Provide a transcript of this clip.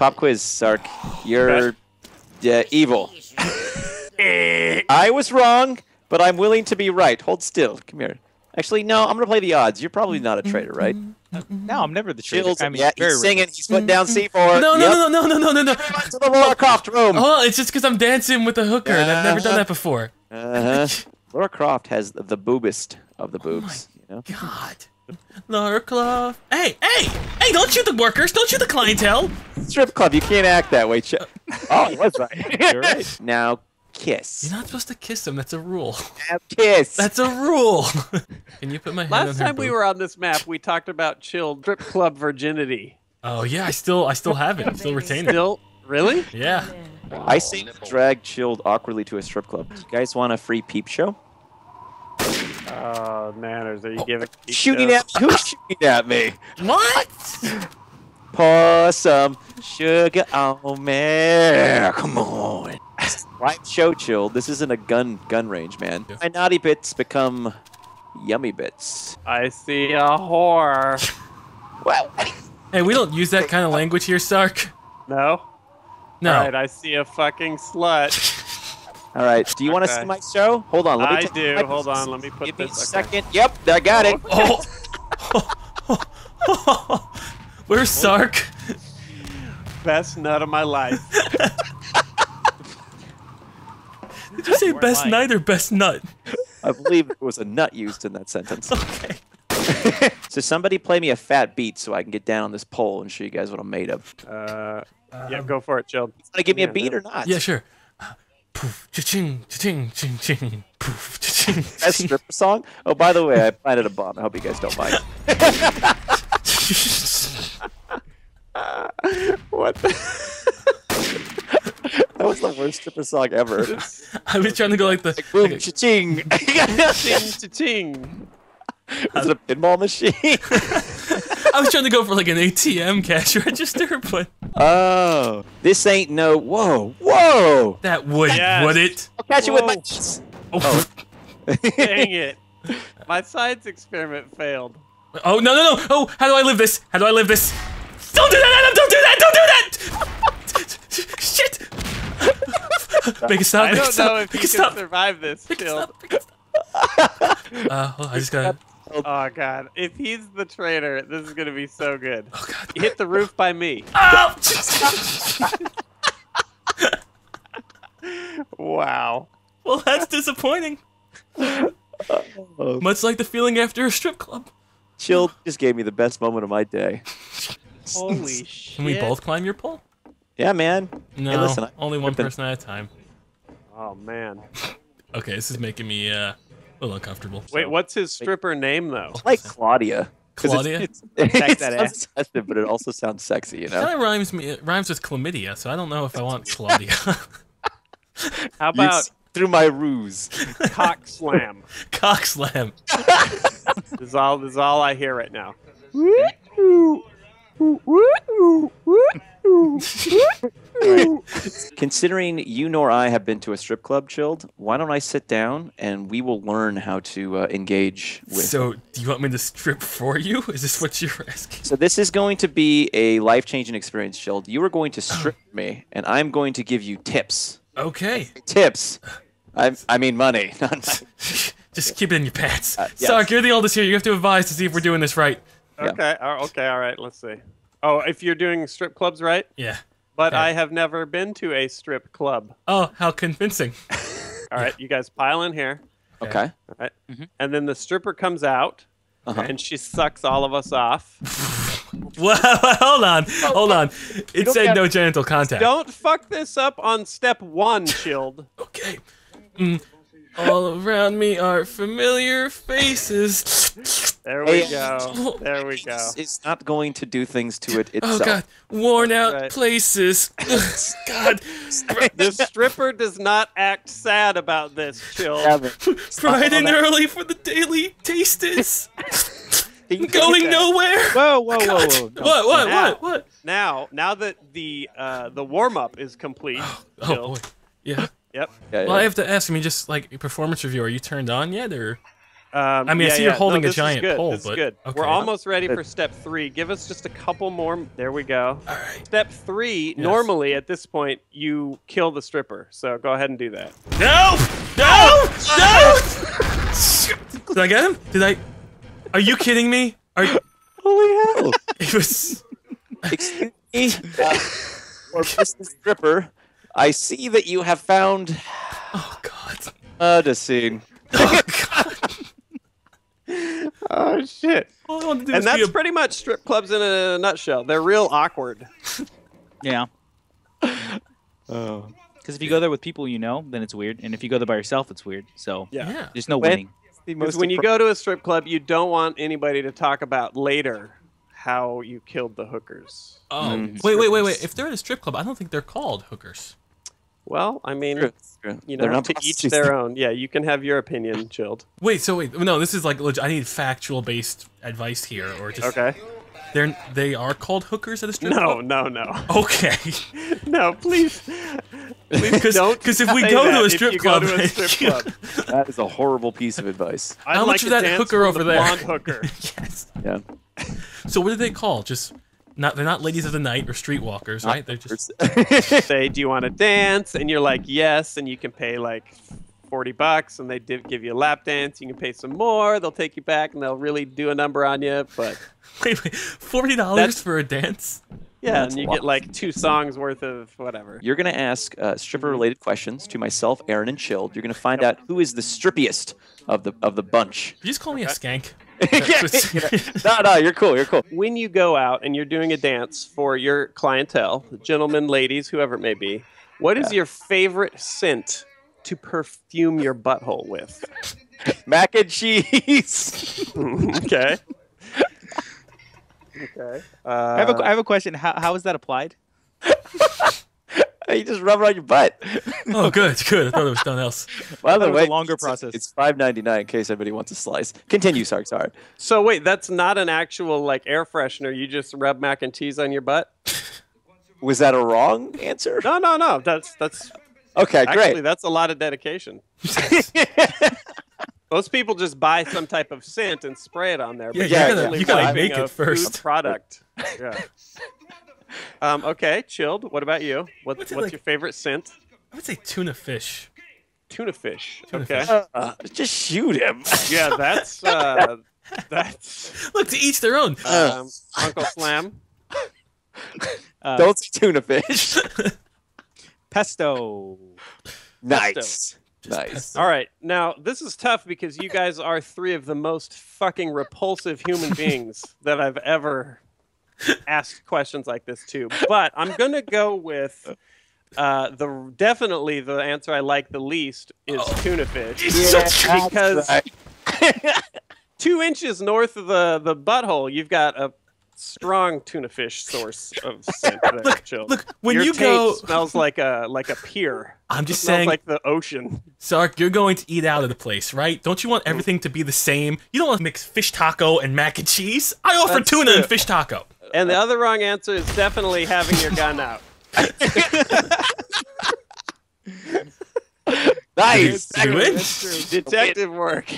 Pop quiz, Sark. You're evil. I was wrong, but I'm willing to be right. Hold still. Come here. Actually, no, I'm going to play the odds. You're probably not a traitor, right? No, I'm never the traitor. Shields, I mean, yeah, he's singing. He's putting down C4. No, no, yep. no. To the Lara Croft room. Oh, it's just because I'm dancing with a hooker, and I've never done that before. Lara Croft has the boobest of the boobs. Oh my God. Lara Croft. Hey, hey! Hey, don't shoot the workers. Don't shoot the clientele. Strip club, you can't act that way. Oh, that's right. You're right. Now, kiss. You're not supposed to kiss him. That's a rule. Kiss. That's a rule. Can you put my hand on her boob? Last time we were on this map, we talked about Chilled strip club virginity. Oh yeah, I still have it. I still retain it. Still, really? Yeah. Wow. I say drag Chilled awkwardly to a strip club. You guys want a free peep show? Oh manners, are you giving? Shooting at me? Who's shooting at me? What? Pour some sugar on me. Come on. Why show Chilled? This isn't a gun range, man. My naughty bits become yummy bits. I see a whore. Wow. Hey, we don't use that kind of language here, Sark. No. No. All right, I see a fucking slut. All right. Do you want to see my show? Hold on. Let me Hold on. Let me put this. Give me a second. Yep, I got it. Oh. Where's Sark? Best nut of my life. Did you say best night or best nut? I believe there was a nut used in that sentence. Okay. So somebody play me a fat beat so I can get down on this pole and show you guys what I'm made of. Yeah, go for it, Chilled. You want to give me a beat or not? Yeah, sure. Poof, cha-ching, cha-ching, ching-ching, poof, cha-ching. That's a stripper song? Oh, by the way, I planted a bomb. I hope you guys don't mind. What the... That was the worst stripper song ever. I was trying to go like the... Like, boom, cha-ching. Cha-ching. Was it a pinball machine? I was trying to go for like an ATM cash register, but... Oh. This ain't no... Whoa. Whoa. That would it? I'll catch it with my... Oh. Dang it. My science experiment failed. Oh, no. Oh, how do I live this? How do I live this? Don't do that, Adam! Don't do that! Don't do that! Shit! Make a stop, make a stop, make a stop. I don't know if you can survive this, Chilled. Well, I just gotta... Oh, God. If he's the traitor, this is gonna be so good. Oh, God. Hit the roof by me. Oh! Wow. Well, that's disappointing. Much like the feeling after a strip club. Chilled just gave me the best moment of my day. Holy shit. Can we both climb your pole? Yeah, man. No, hey, listen, only one person at a time. Oh, man. Okay, this is making me a little uncomfortable. Wait, what's his stripper name, though? It's like Claudia. Claudia? It's that ass. Excessive, but it also sounds sexy, you know? It kind of rhymes with chlamydia, so I don't know if I want Claudia. How about... Through my ruse. Cock slam. Cock slam. This is all I hear right now. Considering you nor I have been to a strip club, Chilled, why don't I sit down and we will learn how to engage with... So, do you want me to strip for you? Is this what you're asking? So this is going to be a life-changing experience, Chilled. You are going to strip me, and I'm going to give you tips. Okay. Tips. I mean money. Not money. Just keep it in your pants. Yes. Sark, you're the oldest here. You have to advise to see if we're doing this right. Okay. Yeah. Okay. All right. Let's see. Oh, if you're doing strip clubs, right? Yeah. But I have never been to a strip club. Oh, how convincing. All right, you guys pile in here. Okay. All right. And then the stripper comes out, and she sucks all of us off. Well, hold on. It said no genital contact. Don't fuck this up on step one, Chilled. Okay. All around me are familiar faces. There we go. There we go. It's not going to do things to it itself. Oh, God. Worn out places. God. The stripper does not act sad about this, Chilled. Pride and early for the daily tasters. Going nowhere. Whoa. No. What? Now that the warm-up is complete, Chilled. Oh, boy. Yeah. Yep. Well, I have to ask, I mean, just like a performance review, are you turned on yet? Or I mean, yeah, I see you're holding a giant pole, but good. Okay. We're almost ready for step 3. Give us just a couple more. There we go. All right. Step 3. Yes. Normally, at this point, you kill the stripper. So go ahead and do that. No! No! No! Did I get him? Did I? Are you kidding me? Are you... Holy hell! It was. Excuse me, or Mr. Stripper. I see that you have found. Oh God. Murder scene. Oh God. Oh shit. And that's pretty much strip clubs in a nutshell. They're real awkward. Yeah. Oh. Because if you go there with people you know, then it's weird, and if you go there by yourself, it's weird. So yeah. There's no winning. When you go to a strip club, you don't want anybody to talk about later how you killed the hookers. Oh, wait. If they're at a strip club, I don't think they're called hookers. Well, I mean, you know, to each their own. Yeah, you can have your opinion, Chilled. Wait, so wait, no, this is like, I need factual-based advice here, or just... Okay. They are called hookers at a strip club? No. Okay. No, please don't. Because if we go to a strip club, that is a horrible piece of advice. How much of that hooker over there? Blonde hooker. Yes. Yeah. So what do they call? Just they're not ladies of the night or streetwalkers, right? They're just say, do you want to dance? And you're like, yes, and you can pay like $40, and they give you a lap dance. You can pay some more. They'll take you back, and they'll really do a number on you. But wait, $40 for a dance? Yeah, and you get like 2 songs worth of whatever. You're gonna ask stripper-related questions to myself, Aaron, and Chilled. You're gonna find out who is the strippiest of the bunch. You just call me a skank. No, you're cool. You're cool. When you go out and you're doing a dance for your clientele, gentlemen, ladies, whoever it may be, what is your favorite scent to perfume your butthole with? Mac and cheese. Okay. Okay. I have a question. How is that applied? You just rub it on your butt. Oh, good. I thought it was something else. By the way, longer process. It's $5.99 in case anybody wants a slice. Continue, Sark. Sorry. So wait, that's not an actual like air freshener. You just rub mac and cheese on your butt. Was that a wrong answer? No. That's okay. Great. Actually, that's a lot of dedication. Most people just buy some type of scent and spray it on there. But you gotta make it first. Food product. Yeah. Okay, Chilled. What about you? What's like, your favorite scent? I would say tuna fish. Tuna fish. Okay. Just shoot him. Yeah, that's that's. Look, to each their own. Uncle Slam. Don't say tuna fish. Pesto. Nice. Pesto. Nice. All right. Now, this is tough because you guys are 3 of the most fucking repulsive human beings that I've ever asked questions like this to. But I'm going to go with definitely the answer I like the least is tuna fish. Yeah, because 2 inches north of the butthole, you've got a strong tuna fish source of scent. There, look, when your tape smells like a pier. I'm just saying, like the ocean. Sark, you're going to eat out of the place, right? Don't you want everything to be the same? You don't want to mix fish taco and mac and cheese. I offer tuna and fish taco. And the other wrong answer is definitely having your gun out. Nice, detective work.